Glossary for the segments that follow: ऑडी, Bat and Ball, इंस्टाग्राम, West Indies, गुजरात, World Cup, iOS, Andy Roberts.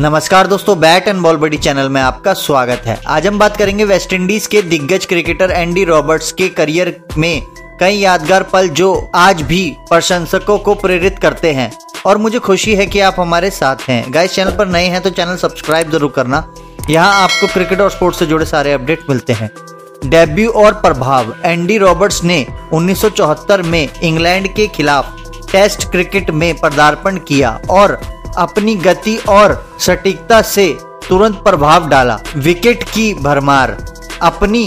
नमस्कार दोस्तों, bat and ball बड़ी चैनल में आपका स्वागत है। आज हम बात करेंगे वेस्टइंडीज के दिग्गज क्रिकेटर एंडी रॉबर्ट्स के करियर में कई यादगार पल जो आज भी प्रशंसकों को प्रेरित करते हैं। और मुझे खुशी है कि आप हमारे साथ हैं। गाइस, चैनल पर नए हैं तो चैनल सब्सक्राइब जरूर करना। यहाँ आपको क्रिकेट और स्पोर्ट्स से जुड़े सारे अपडेट मिलते हैं। डेब्यू और प्रभाव। एंडी रॉबर्ट्स ने 1974 में इंग्लैंड के खिलाफ टेस्ट क्रिकेट में पदार्पण किया और अपनी गति और सटीकता से तुरंत प्रभाव डाला। विकेट की भरमार। अपनी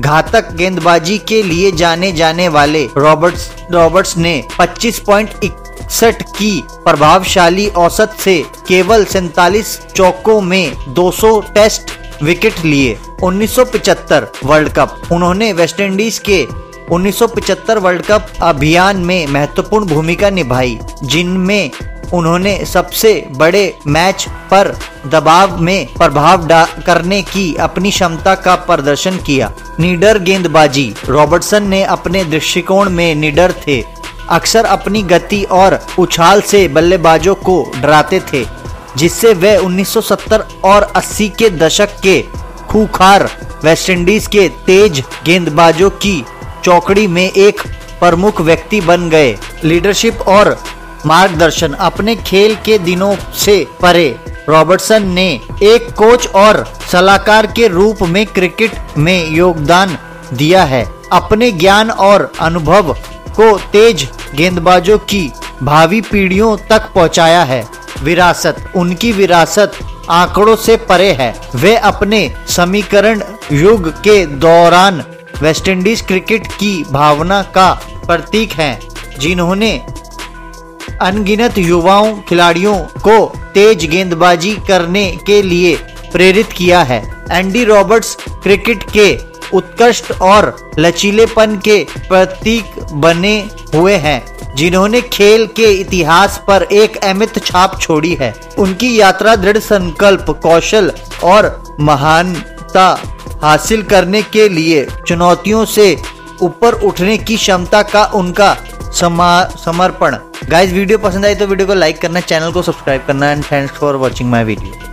घातक गेंदबाजी के लिए जाने जाने वाले रॉबर्ट्स ने 25.61 की प्रभावशाली औसत से केवल 47 चौकों में 200 टेस्ट विकेट लिए। 1975 वर्ल्ड कप। उन्होंने वेस्टइंडीज के 1975 वर्ल्ड कप अभियान में महत्वपूर्ण भूमिका निभाई, जिनमें उन्होंने सबसे बड़े मैच पर दबाव में प्रभाव करने की अपनी क्षमता का प्रदर्शन किया। निडर गेंदबाजी। रॉबर्टसन ने अपने दृष्टिकोण में निडर थे, अक्सर अपनी गति और उछाल से बल्लेबाजों को डराते थे, जिससे वे 1970 और 80 के दशक के खूंखार वेस्टइंडीज के तेज गेंदबाजों की चौकड़ी में एक प्रमुख व्यक्ति बन गए। लीडरशिप और मार्गदर्शन। अपने खेल के दिनों से परे रॉबर्टसन ने एक कोच और सलाहकार के रूप में क्रिकेट में योगदान दिया है। अपने ज्ञान और अनुभव को तेज गेंदबाजों की भावी पीढ़ियों तक पहुंचाया है। विरासत। उनकी विरासत आंकड़ों से परे है। वे अपने समीकरण युग के दौरान वेस्टइंडीज क्रिकेट की भावना का प्रतीक हैं, जिन्होंने अनगिनत युवाओं खिलाड़ियों को तेज गेंदबाजी करने के लिए प्रेरित किया है। एंडी रॉबर्ट्स क्रिकेट के उत्कृष्ट और लचीलेपन के प्रतीक बने हुए हैं, जिन्होंने खेल के इतिहास पर एक अमिट छाप छोड़ी है। उनकी यात्रा दृढ़ संकल्प, कौशल और महानता हासिल करने के लिए चुनौतियों से ऊपर उठने की क्षमता का उनका समर्पण। गाइस, वीडियो पसंद आई तो वीडियो को लाइक करना, चैनल को सब्सक्राइब करना। And thanks for watching my video.